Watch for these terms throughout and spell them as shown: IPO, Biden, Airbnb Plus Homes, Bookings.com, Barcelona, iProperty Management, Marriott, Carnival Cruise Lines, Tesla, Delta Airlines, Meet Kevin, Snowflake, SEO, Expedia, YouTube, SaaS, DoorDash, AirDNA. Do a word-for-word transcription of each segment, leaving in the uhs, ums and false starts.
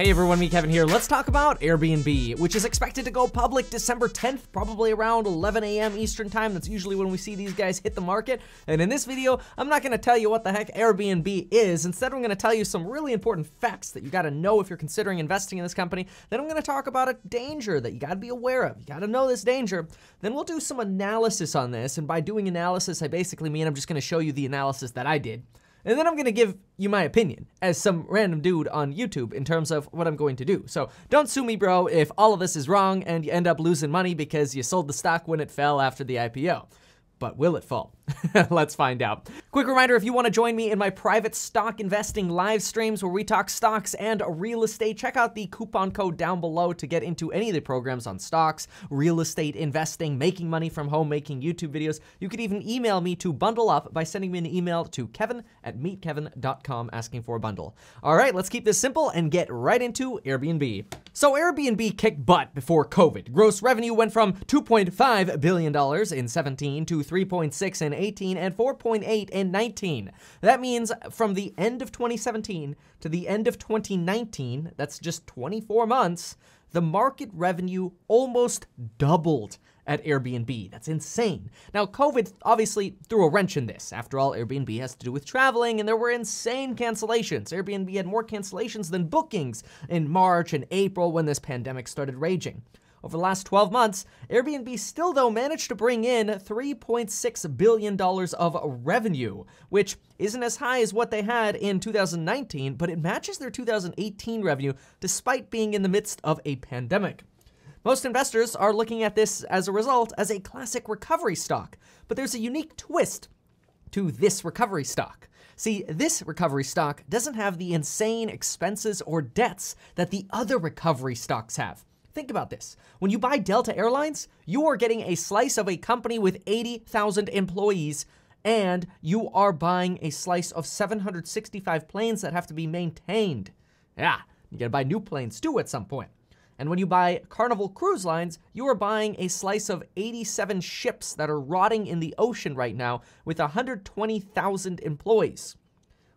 Hey everyone, me Kevin here. Let's talk about Airbnb, which is expected to go public December tenth, probably around eleven a m Eastern time. That's usually when we see these guys hit the market. And in this video, I'm not gonna tell you what the heck Airbnb is. Instead, I'm gonna tell you some really important facts that you gotta know if you're considering investing in this company. Then I'm gonna talk about a danger that you gotta be aware of. You gotta know this danger. Then we'll do some analysis on this. And by doing analysis, I basically mean I'm just gonna show you the analysis that I did. And then I'm gonna give you my opinion as some random dude on YouTube in terms of what I'm going to do. So don't sue me, bro, if all of this is wrong and you end up losing money because you sold the stock when it fell after the I P O. But will it fall? Let's find out. Quick reminder, if you want to join me in my private stock investing live streams where we talk stocks and real estate, check out the coupon code down below to get into any of the programs on stocks, real estate investing, making money from home, making YouTube videos. You could even email me to bundle up by sending me an email to Kevin at meet kevin dot com asking for a bundle. All right, let's keep this simple and get right into Airbnb. So Airbnb kicked butt before COVID. Gross revenue went from two point five billion dollars in seventeen to three point six in eighteen and four point eight in nineteen. That means from the end of twenty seventeen to the end of twenty nineteen, that's just twenty-four months, the market revenue almost doubled at Airbnb. That's insane. Now, COVID obviously threw a wrench in this. After all, Airbnb has to do with traveling, and there were insane cancellations. Airbnb had more cancellations than bookings in March and April when this pandemic started raging. Over the last twelve months, Airbnb still, though, managed to bring in three point six billion dollars of revenue, which isn't as high as what they had in two thousand nineteen, but it matches their two thousand eighteen revenue despite being in the midst of a pandemic. Most investors are looking at this as a result as a classic recovery stock, but there's a unique twist to this recovery stock. See, this recovery stock doesn't have the insane expenses or debts that the other recovery stocks have. Think about this. When you buy Delta Airlines, you are getting a slice of a company with eighty thousand employees, and you are buying a slice of seven hundred sixty-five planes that have to be maintained. Yeah, you gotta buy new planes too at some point. And when you buy Carnival Cruise Lines, you are buying a slice of eighty-seven ships that are rotting in the ocean right now with one hundred twenty thousand employees.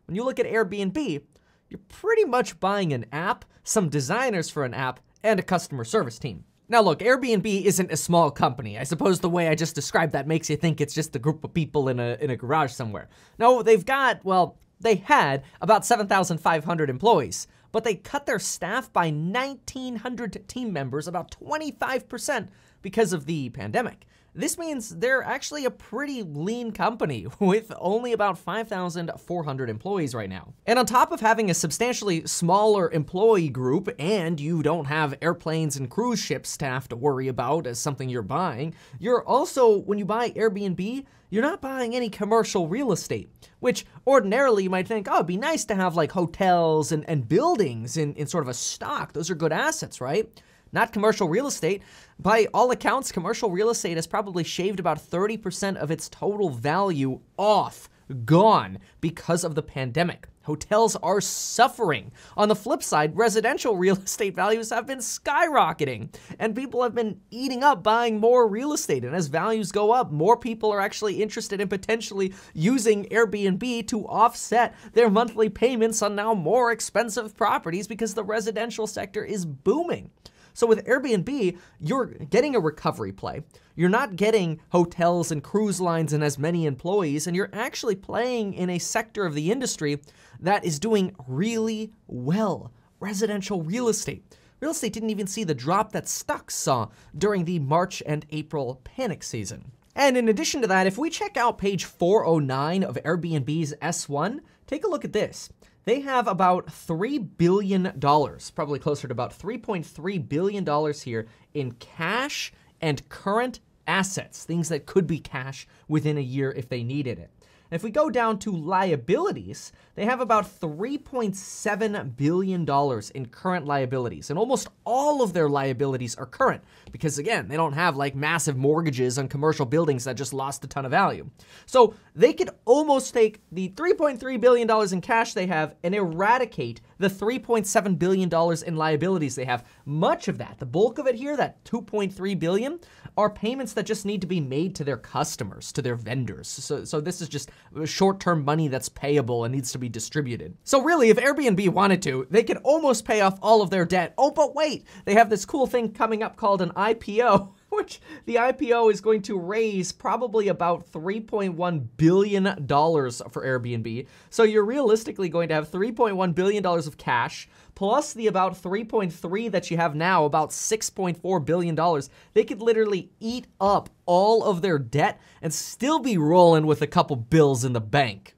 When you look at Airbnb, you're pretty much buying an app, some designers for an app, and a customer service team. Now look, Airbnb isn't a small company. I suppose the way I just described that makes you think it's just a group of people in a, in a garage somewhere. No, they've got, well, they had about seven thousand five hundred employees, but they cut their staff by nineteen hundred team members, about twenty-five percent because of the pandemic. This means they're actually a pretty lean company with only about five thousand four hundred employees right now. And on top of having a substantially smaller employee group, and you don't have airplanes and cruise ship staff to worry about as something you're buying, you're also, when you buy Airbnb, you're not buying any commercial real estate, which ordinarily you might think, oh, it'd be nice to have like hotels and, and buildings in, in sort of a stock. Those are good assets, right? Not commercial real estate. By all accounts, commercial real estate has probably shaved about thirty percent of its total value off, gone, because of the pandemic. Hotels are suffering. On the flip side, residential real estate values have been skyrocketing, and people have been eating up buying more real estate. And as values go up, more people are actually interested in potentially using Airbnb to offset their monthly payments on now more expensive properties because the residential sector is booming. So with Airbnb, you're getting a recovery play. You're not getting hotels and cruise lines and as many employees, and you're actually playing in a sector of the industry that is doing really well, residential real estate. Real estate didn't even see the drop that stocks saw during the March and April panic season. And in addition to that, if we check out page four oh nine of Airbnb's S one, take a look at this. They have about three billion dollars, probably closer to about three point three billion dollars here in cash and current assets, things that could be cash within a year if they needed it. And if we go down to liabilities, they have about three point seven billion dollars in current liabilities. And almost all of their liabilities are current because, again, they don't have like massive mortgages on commercial buildings that just lost a ton of value. So they could almost take the three point three billion dollars in cash they have and eradicate the three point seven billion dollars in liabilities they have. Much of that, the bulk of it here, that two point three billion dollars, are payments that just need to be made to their customers, to their vendors. So, so this is just short-term money that's payable and needs to be distributed. So really, if Airbnb wanted to, they could almost pay off all of their debt. Oh, but wait, they have this cool thing coming up called an I P O. Which the I P O is going to raise probably about three point one billion dollars for Airbnb. So you're realistically going to have three point one billion dollars of cash, plus the about three point three that you have now, about six point four billion dollars. They could literally eat up all of their debt and still be rolling with a couple bills in the bank.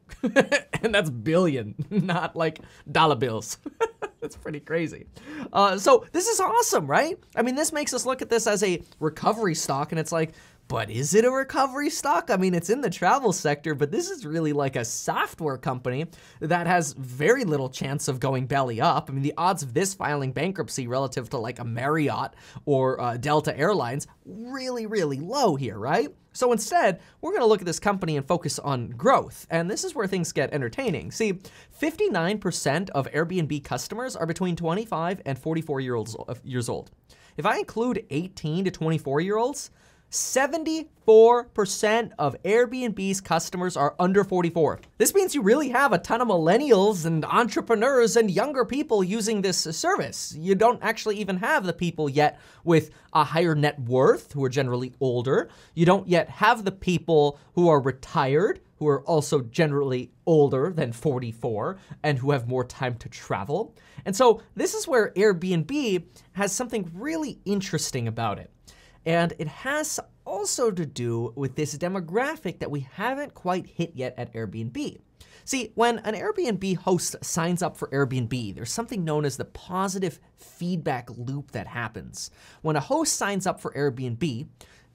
And that's billion, not like dollar bills. That's pretty crazy. Uh, so this is awesome, right? I mean, this makes us look at this as a recovery stock, and it's like, but is it a recovery stock? I mean, it's in the travel sector, but this is really like a software company that has very little chance of going belly up. I mean, the odds of this filing bankruptcy relative to like a Marriott or uh, Delta Airlines, really, really low here, right? So instead, we're gonna look at this company and focus on growth. And this is where things get entertaining. See, fifty-nine percent of Airbnb customers are between twenty-five and forty-four years old. If I include eighteen to twenty-four year olds, seventy-four percent of Airbnb's customers are under forty-four. This means you really have a ton of millennials and entrepreneurs and younger people using this service. You don't actually even have the people yet with a higher net worth who are generally older. You don't yet have the people who are retired, who are also generally older than forty-four and who have more time to travel. And so this is where Airbnb has something really interesting about it. And it has also to do with this demographic that we haven't quite hit yet at Airbnb. See, when an Airbnb host signs up for Airbnb, there's something known as the positive feedback loop that happens. When a host signs up for Airbnb,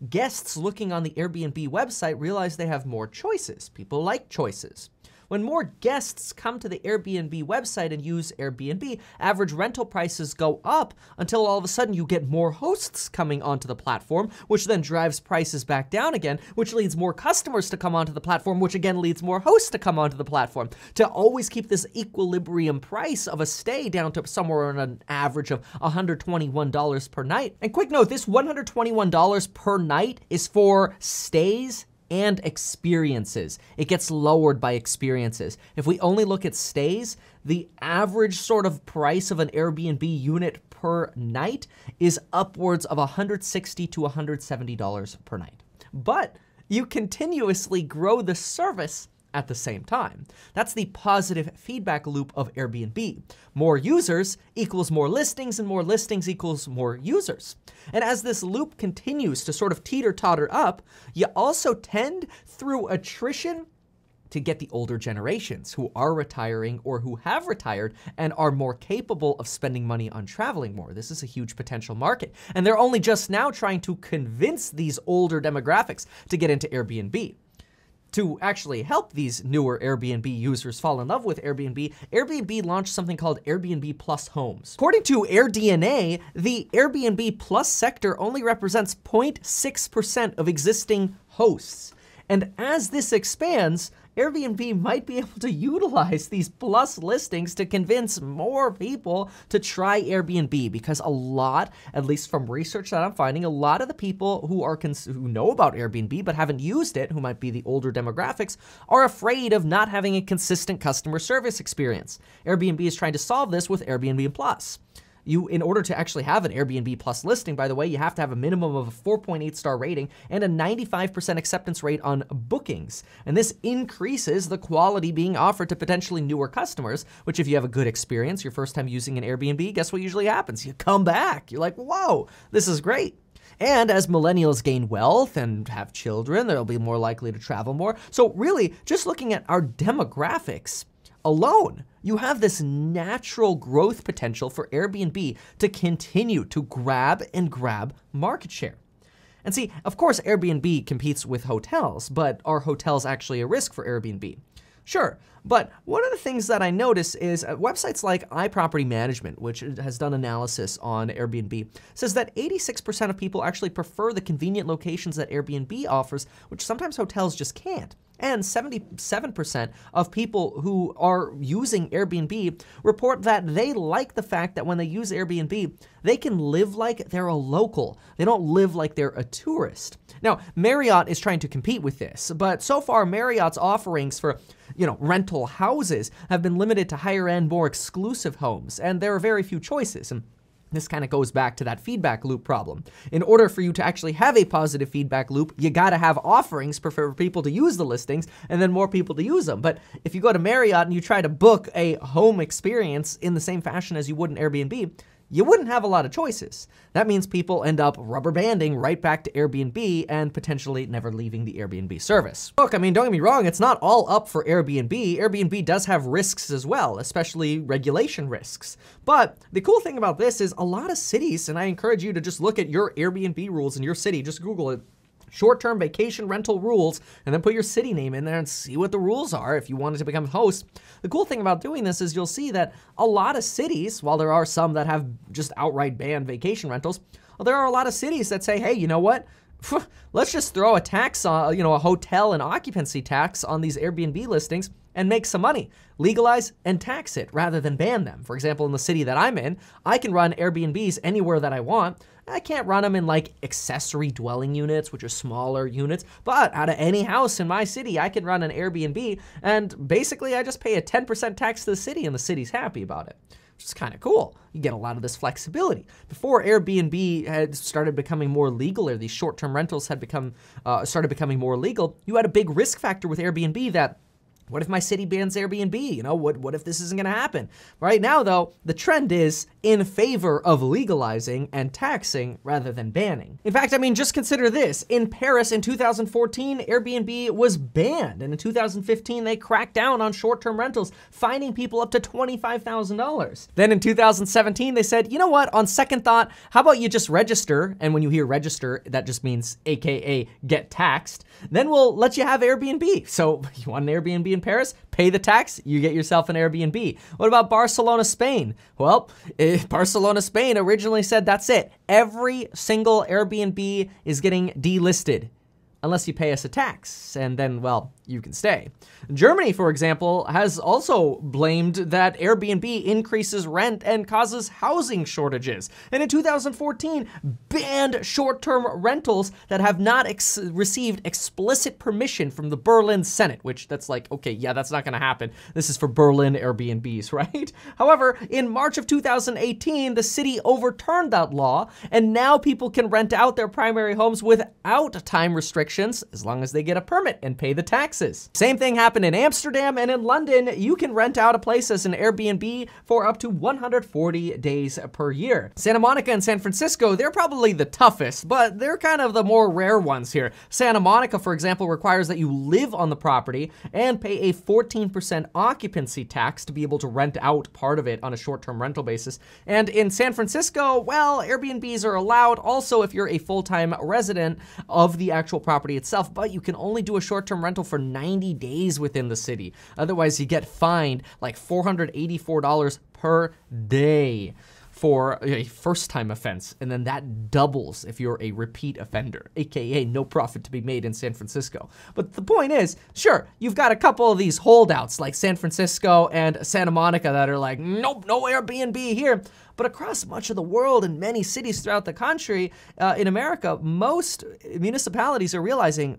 guests looking on the Airbnb website realize they have more choices. People like choices. When more guests come to the Airbnb website and use Airbnb, average rental prices go up until all of a sudden you get more hosts coming onto the platform, which then drives prices back down again, which leads more customers to come onto the platform, which again leads more hosts to come onto the platform, to always keep this equilibrium price of a stay down to somewhere on an average of one hundred twenty-one dollars per night. And quick note, this one hundred twenty-one dollars per night is for stays and experiences. It gets lowered by experiences. If we only look at stays, the average sort of price of an Airbnb unit per night is upwards of one hundred sixty to one hundred seventy dollars per night. But you continuously grow the service at the same time. That's the positive feedback loop of Airbnb. More users equals more listings, and more listings equals more users. And as this loop continues to sort of teeter-totter up, you also tend through attrition to get the older generations who are retiring or who have retired and are more capable of spending money on traveling more. This is a huge potential market. And they're only just now trying to convince these older demographics to get into Airbnb. To actually help these newer Airbnb users fall in love with Airbnb, Airbnb launched something called Airbnb Plus Homes. According to AirDNA, the Airbnb Plus sector only represents zero point six percent of existing hosts. And as this expands, Airbnb might be able to utilize these plus listings to convince more people to try Airbnb, because a lot, at least from research that I'm finding, a lot of the people who are cons who know about Airbnb but haven't used it, who might be the older demographics, are afraid of not having a consistent customer service experience. Airbnb is trying to solve this with Airbnb Plus. You, in order to actually have an Airbnb Plus listing, by the way, you have to have a minimum of a four point eight star rating and a ninety-five percent acceptance rate on bookings. And this increases the quality being offered to potentially newer customers, which if you have a good experience your first time using an Airbnb, guess what usually happens? You come back. You're like, whoa, this is great. And as millennials gain wealth and have children, they'll be more likely to travel more. So really, just looking at our demographics alone, you have this natural growth potential for Airbnb to continue to grab and grab market share. And see, of course, Airbnb competes with hotels, but are hotels actually a risk for Airbnb? Sure, but one of the things that I notice is websites like iProperty Management, which has done analysis on Airbnb, says that eighty-six percent of people actually prefer the convenient locations that Airbnb offers, which sometimes hotels just can't. And seventy-seven percent of people who are using Airbnb report that they like the fact that when they use Airbnb, they can live like they're a local. They don't live like they're a tourist. Now, Marriott is trying to compete with this, but so far Marriott's offerings for, you know, rental houses have been limited to higher end, more exclusive homes, and there are very few choices. And this kind of goes back to that feedback loop problem. In order for you to actually have a positive feedback loop, you gotta have offerings for people to use the listings and then more people to use them. But if you go to Marriott and you try to book a home experience in the same fashion as you would in Airbnb, you wouldn't have a lot of choices. That means people end up rubber banding right back to Airbnb and potentially never leaving the Airbnb service. Look, I mean, don't get me wrong, it's not all up for Airbnb. Airbnb does have risks as well, especially regulation risks. But the cool thing about this is a lot of cities, and I encourage you to just look at your Airbnb rules in your city, just Google it. Short-term vacation rental rules, and then put your city name in there and see what the rules are if you wanted to become a host. The cool thing about doing this is you'll see that a lot of cities, while there are some that have just outright banned vacation rentals, well, there are a lot of cities that say, hey, you know what? Let's just throw a tax on, you know, a hotel and occupancy tax on these Airbnb listings and make some money. Legalize and tax it rather than ban them. For example, in the city that I'm in, I can run Airbnbs anywhere that I want. I can't run them in like accessory dwelling units, which are smaller units, but out of any house in my city, I can run an Airbnb, and basically I just pay a ten percent tax to the city and the city's happy about it. Which is kind of cool. You get a lot of this flexibility. Before Airbnb had started becoming more legal, or these short-term rentals had become uh, started becoming more legal, you had a big risk factor with Airbnb that, what if my city bans Airbnb? You know, what, what if this isn't gonna happen? Right now though, the trend is in favor of legalizing and taxing rather than banning. In fact, I mean, just consider this. In Paris in two thousand fourteen, Airbnb was banned, and in two thousand fifteen, they cracked down on short-term rentals, fining people up to twenty-five thousand dollars. Then in two thousand seventeen, they said, you know what, on second thought, how about you just register? And when you hear register, that just means A K A get taxed. Then we'll let you have Airbnb. So you want an Airbnb in Paris, pay the tax, you get yourself an Airbnb. What about Barcelona, Spain? Well, Barcelona, Spain originally said that's it. Every single Airbnb is getting delisted unless you pay us a tax, and then, well, you can stay. Germany, for example, has also blamed that Airbnb increases rent and causes housing shortages. And in two thousand fourteen, banned short-term rentals that have not ex received explicit permission from the Berlin Senate, which that's like, okay, yeah, that's not gonna happen. This is for Berlin Airbnbs, right? However, in March of two thousand eighteen, the city overturned that law, and now people can rent out their primary homes without time restrictions, as long as they get a permit and pay the tax. Same thing happened in Amsterdam, and in London, you can rent out a place as an Airbnb for up to one hundred forty days per year. Santa Monica and San Francisco, they're probably the toughest, but they're kind of the more rare ones here. Santa Monica, for example, requires that you live on the property and pay a fourteen percent occupancy tax to be able to rent out part of it on a short-term rental basis. And in San Francisco, well, Airbnbs are allowed also if you're a full-time resident of the actual property itself, but you can only do a short-term rental for ninety days within the city. Otherwise, you get fined like four hundred eighty-four dollars per day for a first-time offense, and then that doubles if you're a repeat offender, A K A no profit to be made in San Francisco. But the point is, sure, you've got a couple of these holdouts like San Francisco and Santa Monica that are like, nope, no Airbnb here. But across much of the world and many cities throughout the country, uh, in America, most municipalities are realizing,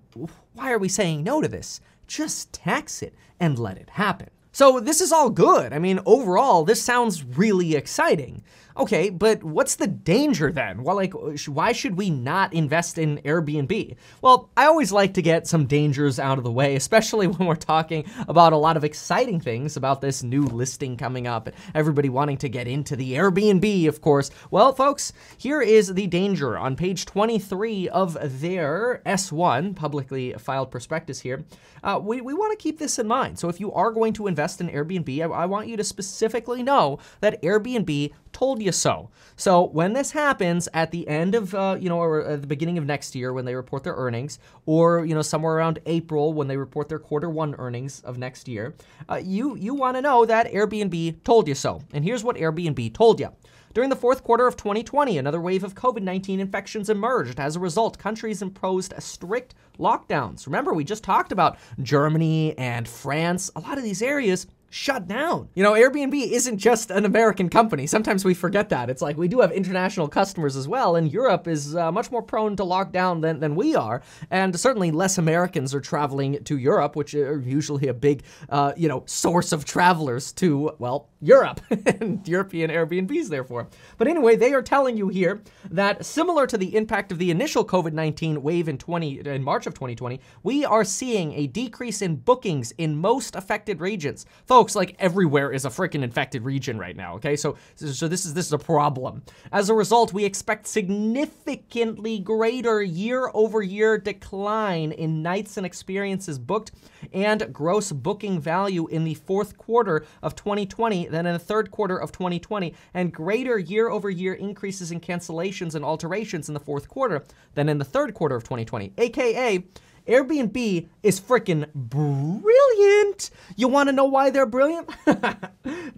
why are we saying no to this? Just tax it and let it happen. So this is all good. I mean, overall, this sounds really exciting. Okay, but what's the danger then? Well, like, why should we not invest in Airbnb? Well, I always like to get some dangers out of the way, especially when we're talking about a lot of exciting things about this new listing coming up and everybody wanting to get into the Airbnb, of course. Well, folks, here is the danger on page twenty-three of their S one, publicly filed prospectus here. Uh, we, we wanna keep this in mind. So if you are going to invest in Airbnb, I, I want you to specifically know that Airbnb told you so. So when this happens at the end of, uh, you know, or at the beginning of next year when they report their earnings, or, you know, somewhere around April when they report their quarter one earnings of next year, uh, you, you wanna know that Airbnb told you so. And here's what Airbnb told you. During the fourth quarter of twenty twenty, another wave of COVID nineteen infections emerged. As a result, countries imposed strict lockdowns. Remember, we just talked about Germany and France. A lot of these areas shut down. You know, Airbnb isn't just an American company. Sometimes we forget that. It's like we do have international customers as well, and Europe is uh, much more prone to lockdown than, than we are. And certainly less Americans are traveling to Europe, which are usually a big, uh, you know, source of travelers to, well, Europe and European Airbnbs, therefore. But anyway, they are telling you here that similar to the impact of the initial COVID nineteen wave in twenty in March of twenty twenty, we are seeing a decrease in bookings in most affected regions. Folks, like everywhere is a freaking infected region right now. Okay, so so this is this is a problem. As a result, we expect significantly greater year-over-year decline in nights and experiences booked and gross booking value in the fourth quarter of twenty twenty. Then in the third quarter of twenty twenty, and greater year-over-year increases in cancellations and alterations in the fourth quarter than in the third quarter of twenty twenty. A K A, Airbnb is freaking brilliant. You want to know why they're brilliant?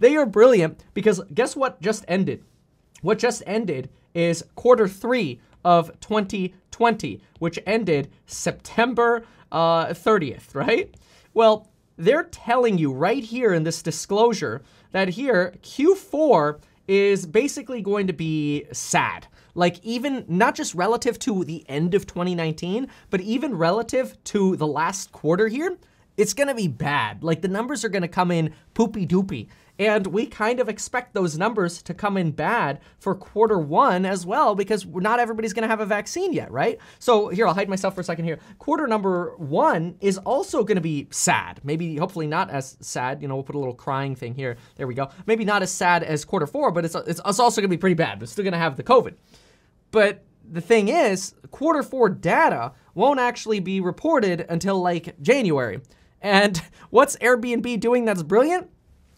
They are brilliant because guess what just ended? What just ended is quarter three of twenty twenty, which ended September uh, thirtieth, right? Well, they're telling you right here in this disclosure that here, Q four is basically going to be sad. Like even not just relative to the end of twenty nineteen, but even relative to the last quarter here, it's gonna be bad. Like the numbers are gonna come in poopy doopy. And we kind of expect those numbers to come in bad for quarter one as well, because not everybody's gonna have a vaccine yet, right? So here, I'll hide myself for a second here. Quarter number one is also gonna be sad. Maybe, hopefully not as sad. You know, we'll put a little crying thing here. There we go. Maybe not as sad as quarter four, but it's, it's, it's also gonna be pretty bad. We're still gonna have the COVID. But the thing is, quarter four data won't actually be reported until like January. And what's Airbnb doing that's brilliant?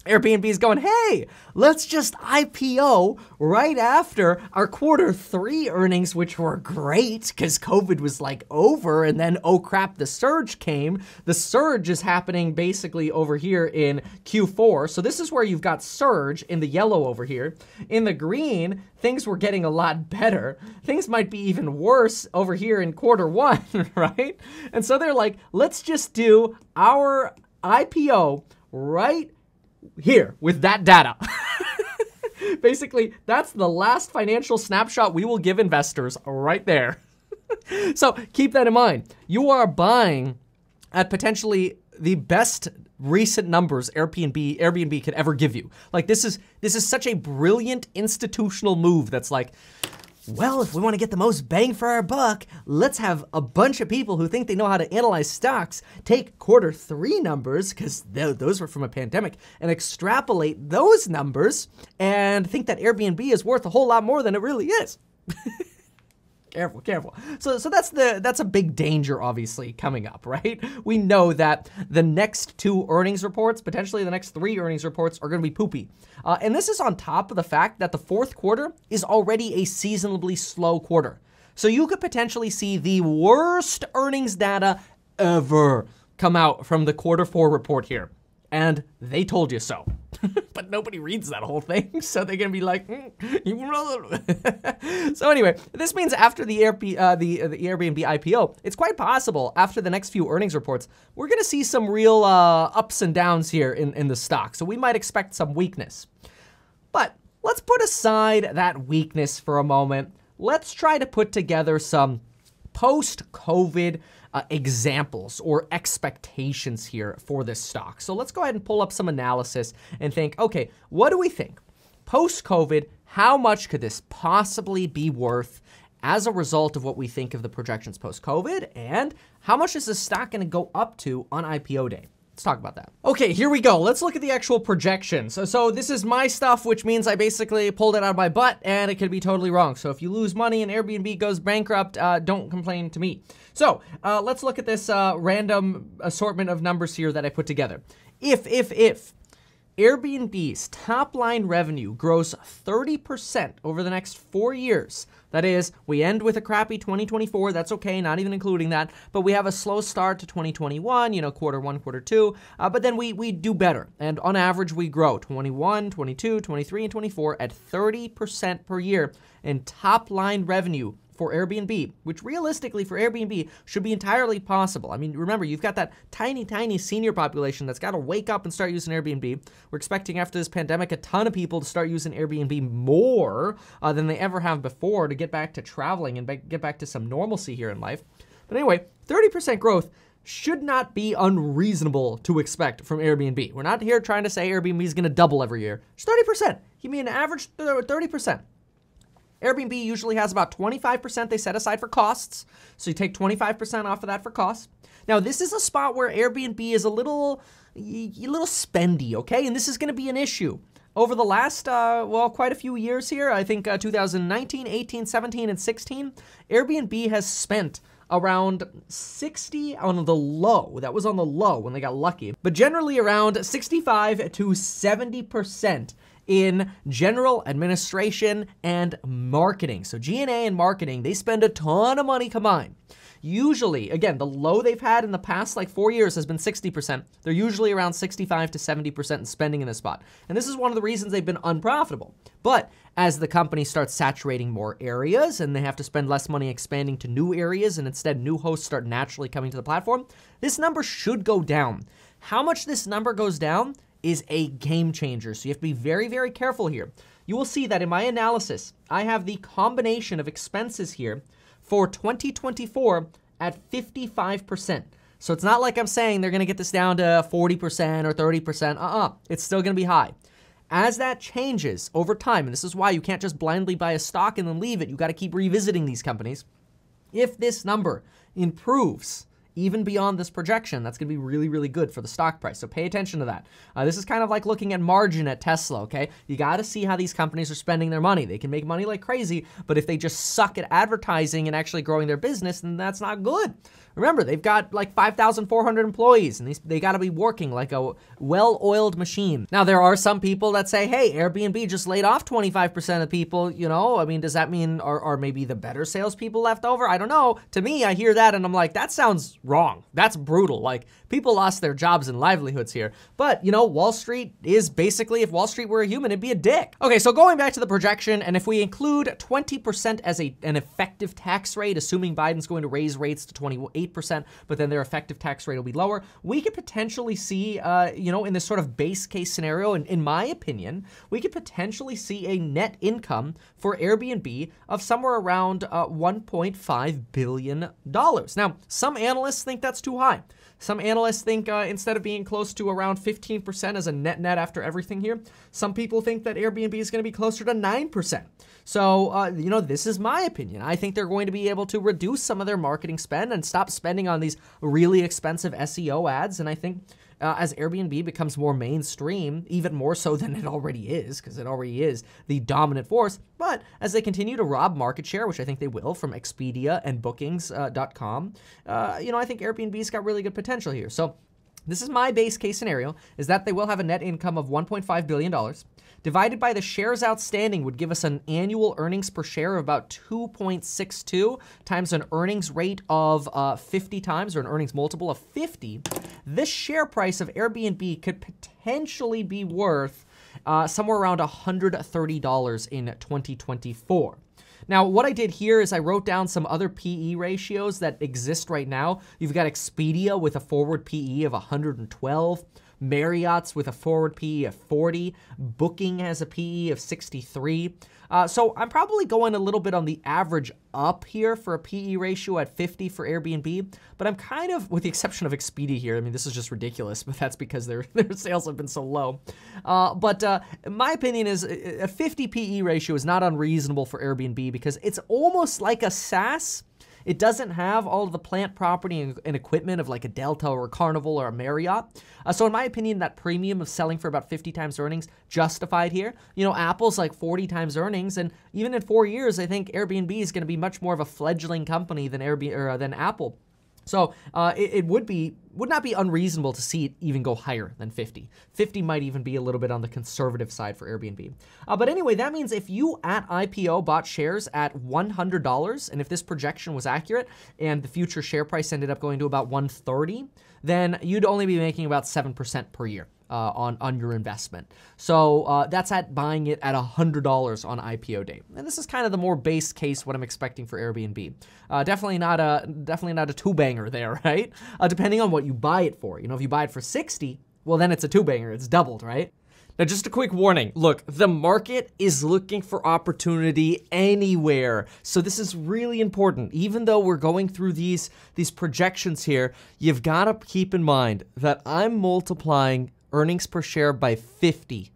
Airbnb is going, hey, let's just I P O right after our quarter three earnings, which were great because COVID was like over, and then, oh crap, the surge came. The surge is happening basically over here in Q four. So this is where you've got surge in the yellow over here. In the green, things were getting a lot better. Things might be even worse over here in quarter one, right? And so they're like, let's just do our I P O right here with that data. Basically, that's the last financial snapshot we will give investors right there. So keep that in mind. You are buying at potentially the best recent numbers Airbnb Airbnb could ever give you. Like this is this is such a brilliant institutional move that's like, well, if we want to get the most bang for our buck, let's have a bunch of people who think they know how to analyze stocks take quarter three numbers, because th those were from a pandemic, and extrapolate those numbers and think that Airbnb is worth a whole lot more than it really is. Careful, careful. So, so that's the that's a big danger, obviously, coming up, right? We know that the next two earnings reports, potentially the next three earnings reports, are going to be poopy. Uh, and this is on top of the fact that the fourth quarter is already a seasonably slow quarter. So you could potentially see the worst earnings data ever come out from the quarter four report here. And they told you so. But nobody reads that whole thing, so they're gonna be like, mm. So anyway, this means after the, Airb uh, the, uh, the Airbnb I P O, it's quite possible after the next few earnings reports, we're gonna see some real uh, ups and downs here in, in the stock. So we might expect some weakness. But let's put aside that weakness for a moment. Let's try to put together some post-COVID Uh, examples or expectations here for this stock. So let's go ahead and pull up some analysis and think, okay, what do we think? Post-COVID, how much could this possibly be worth as a result of what we think of the projections post-COVID? And how much is this stock gonna go up to on I P O day? Let's talk about that. Okay, here we go. Let's look at the actual projections. So, so this is my stuff, which means I basically pulled it out of my butt, and it could be totally wrong. So if you lose money and Airbnb goes bankrupt, uh, don't complain to me. So uh, let's look at this uh, random assortment of numbers here that I put together. If, if, if Airbnb's top-line revenue grows thirty percent over the next four years. That is, we end with a crappy twenty twenty-four, that's okay, not even including that, but we have a slow start to twenty twenty-one, you know, quarter one, quarter two, uh, but then we, we do better, and on average we grow twenty-one, twenty-two, twenty-three, and twenty-four at thirty percent per year in top-line revenue for Airbnb, which realistically for Airbnb should be entirely possible. I mean, remember, you've got that tiny, tiny senior population that's got to wake up and start using Airbnb. We're expecting after this pandemic a ton of people to start using Airbnb more uh, than they ever have before to get back to traveling and get back to some normalcy here in life. But anyway, thirty percent growth should not be unreasonable to expect from Airbnb. We're not here trying to say Airbnb is going to double every year. It's thirty percent. You mean an average thirty percent. Airbnb usually has about twenty-five percent they set aside for costs, so you take twenty-five percent off of that for costs. Now, this is a spot where Airbnb is a little, a little spendy, okay? And this is going to be an issue. Over the last, uh, well, quite a few years here, I think uh, two thousand nineteen, eighteen, seventeen, and sixteen, Airbnb has spent around sixty on the low. That was on the low when they got lucky. But generally around sixty-five to seventy percent. In general administration and marketing. So G and A and marketing, they spend a ton of money combined. Usually, again, the low they've had in the past like four years has been sixty percent. They're usually around sixty-five to seventy percent in spending in this spot. And this is one of the reasons they've been unprofitable. But as the company starts saturating more areas and they have to spend less money expanding to new areas and instead new hosts start naturally coming to the platform, this number should go down. How much this number goes down is a game changer. So you have to be very, very careful here. You will see that in my analysis, I have the combination of expenses here for twenty twenty-four at fifty-five percent. So it's not like I'm saying they're going to get this down to forty percent or thirty percent. Uh-uh. It's still going to be high. As that changes over time, and this is why you can't just blindly buy a stock and then leave it. You got to keep revisiting these companies. If this number improves even beyond this projection, that's going to be really, really good for the stock price. So pay attention to that. Uh, this is kind of like looking at margin at Tesla, okay? You got to see how these companies are spending their money. They can make money like crazy, but if they just suck at advertising and actually growing their business, then that's not good. Remember, they've got like five thousand four hundred employees, and they, they got to be working like a well-oiled machine. Now, there are some people that say, hey, Airbnb just laid off twenty-five percent of people, you know? I mean, does that mean are, are maybe the better salespeople left over? I don't know. To me, I hear that, and I'm like, that sounds wrong. That's brutal. Like, people lost their jobs and livelihoods here. But, you know, Wall Street is basically, if Wall Street were a human, it'd be a dick. Okay, so going back to the projection, and if we include twenty percent as a, an effective tax rate, assuming Biden's going to raise rates to twenty-eight percent, but then their effective tax rate will be lower, we could potentially see, uh, you know, in this sort of base case scenario, and in my opinion, we could potentially see a net income for Airbnb of somewhere around uh, one point five billion dollars. Now, some analysts think that's too high. Some analysts think uh, instead of being close to around fifteen percent as a net net after everything here, some people think that Airbnb is going to be closer to nine percent. So, uh, you know, this is my opinion. I think they're going to be able to reduce some of their marketing spend and stop spending on these really expensive S E O ads. And I think Uh, as Airbnb becomes more mainstream, even more so than it already is, because it already is the dominant force, but as they continue to rob market share, which I think they will from Expedia and Bookings dot com, uh, uh, you know, I think Airbnb's got really good potential here. So this is my base case scenario, is that they will have a net income of one point five billion dollars. Divided by the shares outstanding would give us an annual earnings per share of about two point six two times an earnings rate of uh, fifty times, or an earnings multiple of fifty. This share price of Airbnb could potentially be worth uh, somewhere around one hundred thirty dollars in twenty twenty-four. Now, what I did here is I wrote down some other P E ratios that exist right now. You've got Expedia with a forward P E of one hundred twelve. Marriott's with a forward P E of forty. Booking has a P E of sixty-three. Uh, so I'm probably going a little bit on the average up here for a P E ratio at fifty for Airbnb, but I'm kind of, with the exception of Expedia here, I mean, this is just ridiculous, but that's because their, their sales have been so low. Uh, but uh, my opinion is a fifty P E ratio is not unreasonable for Airbnb because it's almost like a SaaS. It doesn't have all of the plant, property, and, and equipment of like a Delta or a Carnival or a Marriott. Uh, so in my opinion, that premium of selling for about fifty times earnings justified here. You know, Apple's like forty times earnings, and even in four years, I think Airbnb is going to be much more of a fledgling company than Airbnb or uh, than Apple. So uh, it, it would be would not be unreasonable to see it even go higher than fifty. fifty might even be a little bit on the conservative side for Airbnb. Uh, but anyway, that means if you at I P O bought shares at one hundred dollars, and if this projection was accurate and the future share price ended up going to about one hundred thirty, then you'd only be making about seven percent per year uh, on, on your investment. So uh, that's at buying it at one hundred dollars on I P O day. And this is kind of the more base case what I'm expecting for Airbnb. Uh, definitely not a definitely not a two-banger there, right? Uh, depending on what you buy it for. You know, if you buy it for sixty, well then it's a two-banger, it's doubled, right? Now, just a quick warning. Look, the market is looking for opportunity anywhere. So this is really important. Even though we're going through these, these projections here, you've got to keep in mind that I'm multiplying earnings per share by fifty.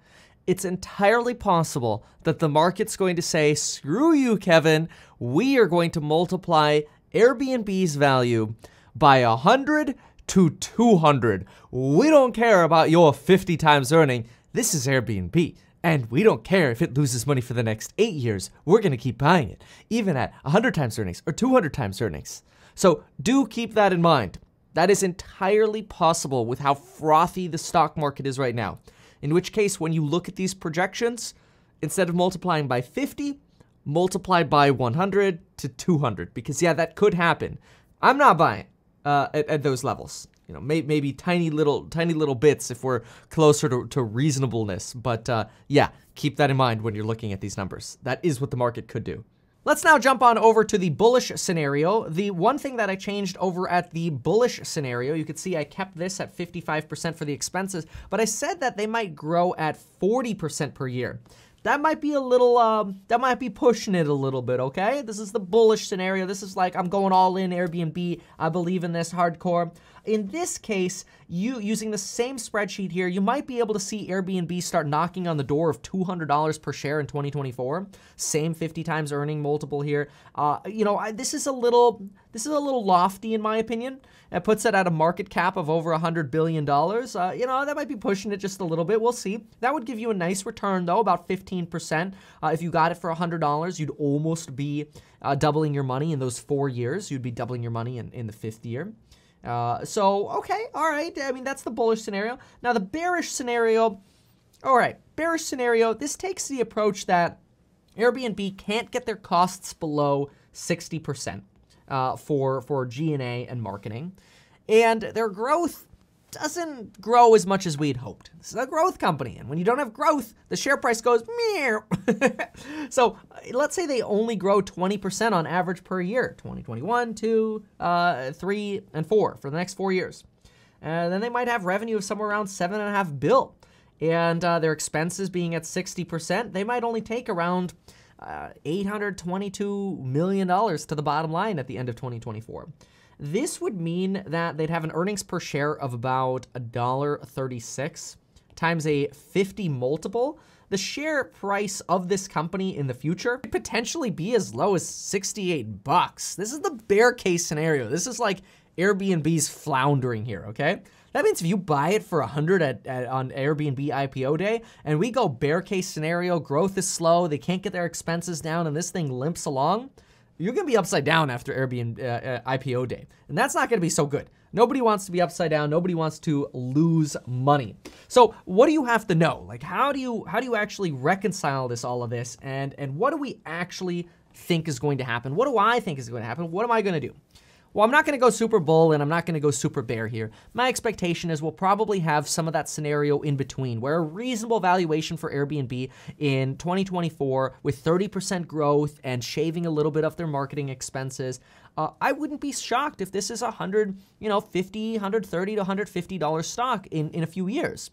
It's entirely possible that the market's going to say, screw you, Kevin. We are going to multiply Airbnb's value by one hundred to two hundred. We don't care about your fifty times earning. This is Airbnb, and we don't care if it loses money for the next eight years. We're going to keep buying it, even at one hundred times earnings or two hundred times earnings. So do keep that in mind. That is entirely possible with how frothy the stock market is right now. In which case, when you look at these projections, instead of multiplying by fifty, multiply by one hundred to two hundred. Because, yeah, that could happen. I'm not buying uh, at, at those levels. You know, may, maybe tiny little, tiny little bits if we're closer to, to reasonableness. But uh, yeah, keep that in mind when you're looking at these numbers. That is what the market could do. Let's now jump on over to the bullish scenario. The one thing that I changed over at the bullish scenario, you could see I kept this at fifty-five percent for the expenses, but I said that they might grow at forty percent per year. That might be a little, um, that might be pushing it a little bit, okay? This is the bullish scenario. This is like, I'm going all in Airbnb. I believe in this hardcore. In this case, you using the same spreadsheet here, you might be able to see Airbnb start knocking on the door of two hundred dollars per share in twenty twenty-four. Same fifty times earning multiple here. Uh, you know, I, this is a little, this is a little lofty in my opinion. It puts it at a market cap of over one hundred billion dollars. Uh, you know, that might be pushing it just a little bit. We'll see. That would give you a nice return though, about fifteen percent. Uh, if you got it for one hundred dollars, you'd almost be uh, doubling your money in those four years. You'd be doubling your money in, in the fifth year. Uh, so, okay, all right. I mean, that's the bullish scenario. Now, the bearish scenario, all right, bearish scenario, this takes the approach that Airbnb can't get their costs below sixty percent uh, for, for G and A and marketing. And their growth doesn't grow as much as we'd hoped. This is a growth company, and when you don't have growth, the share price goes meow. So let's say they only grow twenty percent on average per year, twenty twenty-one, two, uh, three, and four for the next four years. And then they might have revenue of somewhere around seven and a half bill. And uh, their expenses being at sixty percent, they might only take around uh, eight hundred twenty-two million dollars to the bottom line at the end of twenty twenty-four. This would mean that they'd have an earnings per share of about one dollar thirty-six times a fifty multiple. The share price of this company in the future could potentially be as low as sixty-eight bucks. This is the bear case scenario. This is like Airbnb's floundering here, okay? That means if you buy it for one hundred at, at, on Airbnb I P O day, and we go bear case scenario, growth is slow, they can't get their expenses down, and this thing limps along, you're going to be upside down after Airbnb uh, I P O day. And that's not going to be so good. Nobody wants to be upside down. Nobody wants to lose money. So what do you have to know? Like, how do you, how do you actually reconcile this, all of this? And, and what do we actually think is going to happen? What do I think is going to happen? What am I going to do? Well, I'm not going to go super bull and I'm not going to go super bear here. My expectation is we'll probably have some of that scenario in between where a reasonable valuation for Airbnb in twenty twenty-four with thirty percent growth and shaving a little bit of their marketing expenses. Uh, I wouldn't be shocked if this is a hundred, you know, fifty, one hundred thirty to one hundred fifty dollars stock in, in a few years.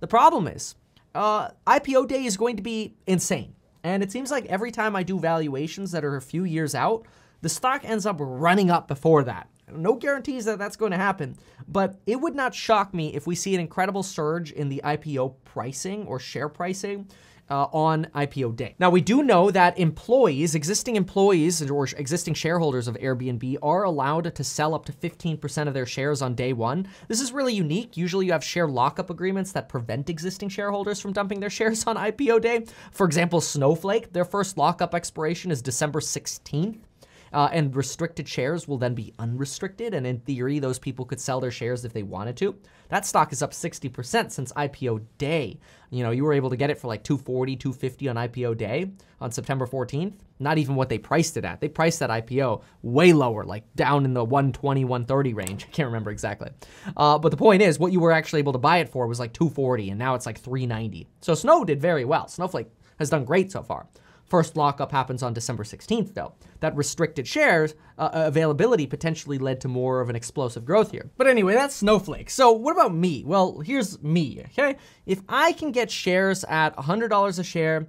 The problem is uh, I P O day is going to be insane. And it seems like every time I do valuations that are a few years out, the stock ends up running up before that. No guarantees that that's going to happen, but it would not shock me if we see an incredible surge in the I P O pricing or share pricing uh, on I P O day. Now, we do know that employees, existing employees or existing shareholders of Airbnb are allowed to sell up to fifteen percent of their shares on day one. This is really unique. Usually you have share lockup agreements that prevent existing shareholders from dumping their shares on I P O day. For example, Snowflake, their first lockup expiration is December sixteenth. uh, and restricted shares will then be unrestricted. And in theory, those people could sell their shares if they wanted to. That stock is up sixty percent since I P O day. You know, you were able to get it for like two forty, two fifty on I P O day on September fourteenth. Not even what they priced it at. They priced that I P O way lower, like down in the one twenty, one thirty range. I can't remember exactly. Uh, but the point is, what you were actually able to buy it for was like two forty, and now it's like three ninety. So Snow did very well. Snowflake has done great so far. First lockup happens on December sixteenth, though. That restricted shares uh, availability potentially led to more of an explosive growth here. But anyway, that's Snowflake. So what about me? Well, here's me, okay? If I can get shares at one hundred dollars a share,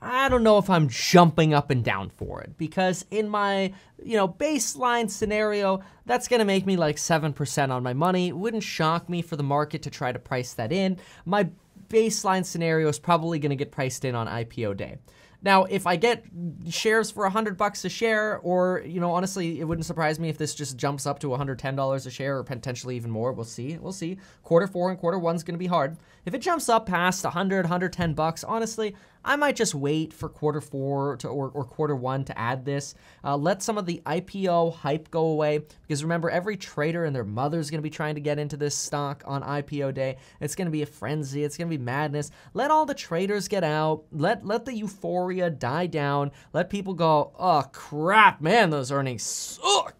I don't know if I'm jumping up and down for it, because in my, you know, baseline scenario, that's gonna make me like seven percent on my money. It wouldn't shock me for the market to try to price that in. My baseline scenario is probably gonna get priced in on I P O day. Now, if I get shares for one hundred bucks a share, or, you know, honestly, it wouldn't surprise me if this just jumps up to one hundred ten dollars a share or potentially even more. We'll see. We'll see. Quarter four and quarter one's going to be hard. If it jumps up past one hundred, one ten bucks, honestly, I might just wait for quarter four to, or, or quarter one to add this. Uh, let some of the I P O hype go away, because remember, every trader and their mother's going to be trying to get into this stock on I P O day. It's going to be a frenzy. It's going to be madness. Let all the traders get out. Let, let the euphoria die down. Let people go, oh, crap, man, those earnings suck.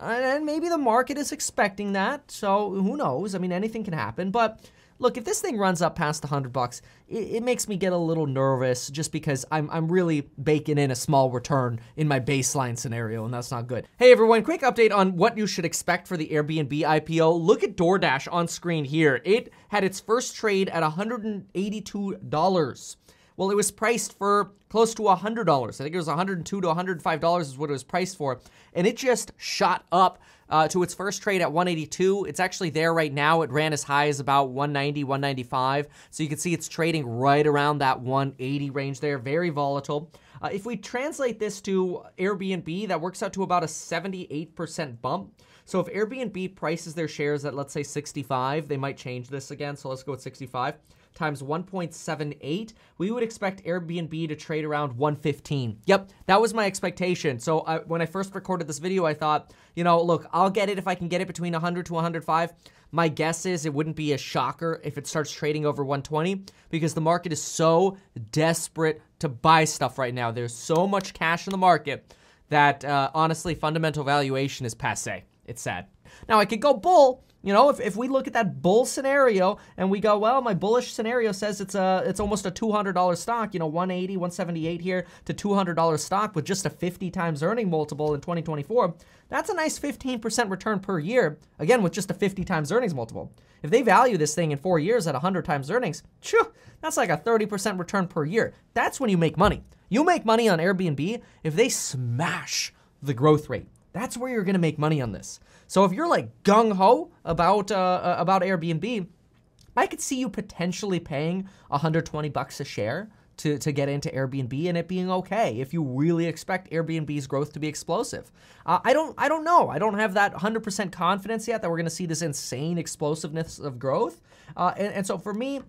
And maybe the market is expecting that. So who knows? I mean, anything can happen. But look, if this thing runs up past one hundred bucks, it, it makes me get a little nervous, just because I'm, I'm really baking in a small return in my baseline scenario, and that's not good. Hey everyone, quick update on what you should expect for the Airbnb I P O. Look at DoorDash on screen here. It had its first trade at one hundred eighty-two dollars. Well, it was priced for close to one hundred dollars. I think it was one hundred two to one hundred five dollars is what it was priced for. And it just shot up uh, to its first trade at one eighty-two. It's actually there right now. It ran as high as about one ninety, one ninety-five. So you can see it's trading right around that one eighty range there. Very volatile. Uh, if we translate this to Airbnb, that works out to about a seventy-eight percent bump. So if Airbnb prices their shares at, let's say, sixty-five, they might change this again. So let's go with sixty-five. Times one point seven eight, we would expect Airbnb to trade around one fifteen. Yep, that was my expectation. So I, when I first recorded this video, I thought, you know, look, I'll get it if I can get it between one hundred to one hundred five. My guess is it wouldn't be a shocker if it starts trading over one twenty, because the market is so desperate to buy stuff right now. There's so much cash in the market that uh, honestly, fundamental valuation is passé. It's sad. Now I could go bull. You know, if, if we look at that bull scenario and we go, well, my bullish scenario says it's a it's almost a two hundred dollar stock, you know, one eighty, one seventy-eight here to two hundred dollar stock with just a fifty times earning multiple in twenty twenty-four, that's a nice fifteen percent return per year, again, with just a fifty times earnings multiple. If they value this thing in four years at one hundred times earnings, phew, that's like a thirty percent return per year. That's when you make money. You make money on Airbnb if they smash the growth rate. That's where you're gonna make money on this. So if you're like gung-ho about uh, about Airbnb, I could see you potentially paying one hundred twenty bucks a share to, to get into Airbnb and it being okay if you really expect Airbnb's growth to be explosive. Uh, I don't I don't know. I don't have that one hundred percent confidence yet that we're gonna see this insane explosiveness of growth. Uh, and, and so for me, one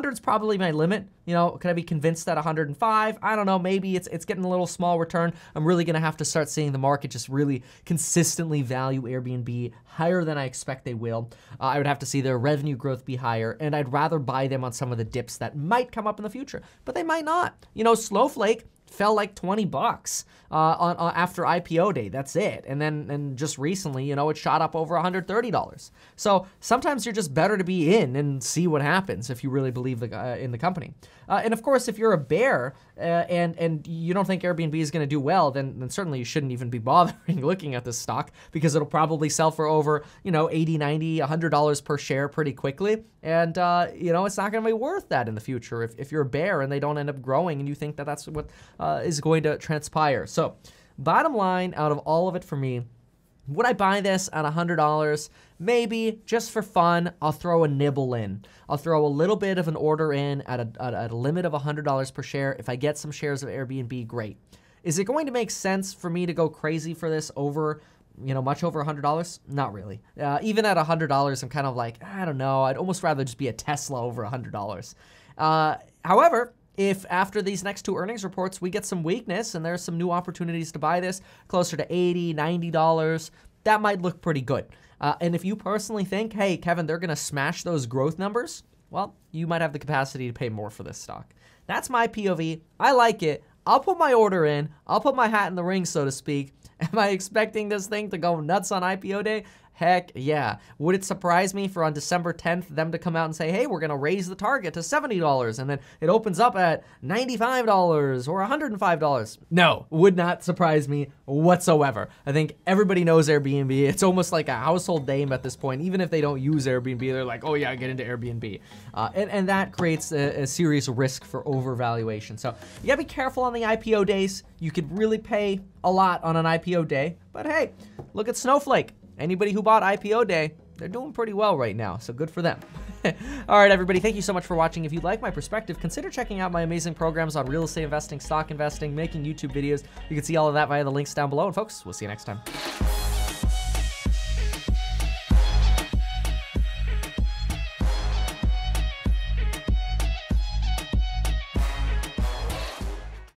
hundred's probably my limit. You know, could I be convinced at one hundred five? I don't know, maybe it's it's getting a little small return. I'm really gonna have to start seeing the market just really consistently value Airbnb higher than I expect they will. Uh, I would have to see their revenue growth be higher, and I'd rather buy them on some of the dips that might come up in the future, but they might not. You know, Snowflake fell like twenty bucks uh, on, on after I P O day, that's it. And then and just recently, you know, it shot up over one hundred thirty dollars. So sometimes you're just better to be in and see what happens if you really believe the, uh, in the company. Uh, and of course, if you're a bear uh, and, and you don't think Airbnb is gonna do well, then, then certainly you shouldn't even be bothering looking at this stock, because it'll probably sell for over, you know, eighty, ninety, one hundred dollars per share pretty quickly. And, uh, you know, it's not gonna be worth that in the future if, if you're a bear and they don't end up growing and you think that that's what Uh, is going to transpire. So bottom line out of all of it for me, would I buy this at one hundred dollars? Maybe just for fun, I'll throw a nibble in. I'll throw a little bit of an order in at a, at a limit of one hundred dollars per share. If I get some shares of Airbnb, great. Is it going to make sense for me to go crazy for this over, you know, much over one hundred dollars? Not really. Uh, even at one hundred dollars, I'm kind of like, I don't know. I'd almost rather just be a Tesla over one hundred dollars. Uh, however, if after these next two earnings reports, we get some weakness and there's some new opportunities to buy this closer to eighty, ninety dollars, that might look pretty good. Uh, and if you personally think, hey, Kevin, they're going to smash those growth numbers, well, you might have the capacity to pay more for this stock. That's my P O V. I like it. I'll put my order in. I'll put my hat in the ring, so to speak. Am I expecting this thing to go nuts on I P O day? Heck yeah. Would it surprise me for on December tenth them to come out and say, hey, we're going to raise the target to seventy dollars and then it opens up at ninety-five dollars or one hundred five dollars? No, would not surprise me whatsoever. I think everybody knows Airbnb. It's almost like a household name at this point. Even if they don't use Airbnb, they're like, oh yeah, get into Airbnb. Uh, and, and that creates a, a serious risk for overvaluation. So you gotta be careful on the I P O days. You could really pay a lot on an I P O day, but hey, look at Snowflake. Anybody who bought I P O day, they're doing pretty well right now, so good for them. All right, everybody, thank you so much for watching. If you like my perspective, consider checking out my amazing programs on real estate investing, stock investing, making YouTube videos. You can see all of that via the links down below. And folks, we'll see you next time.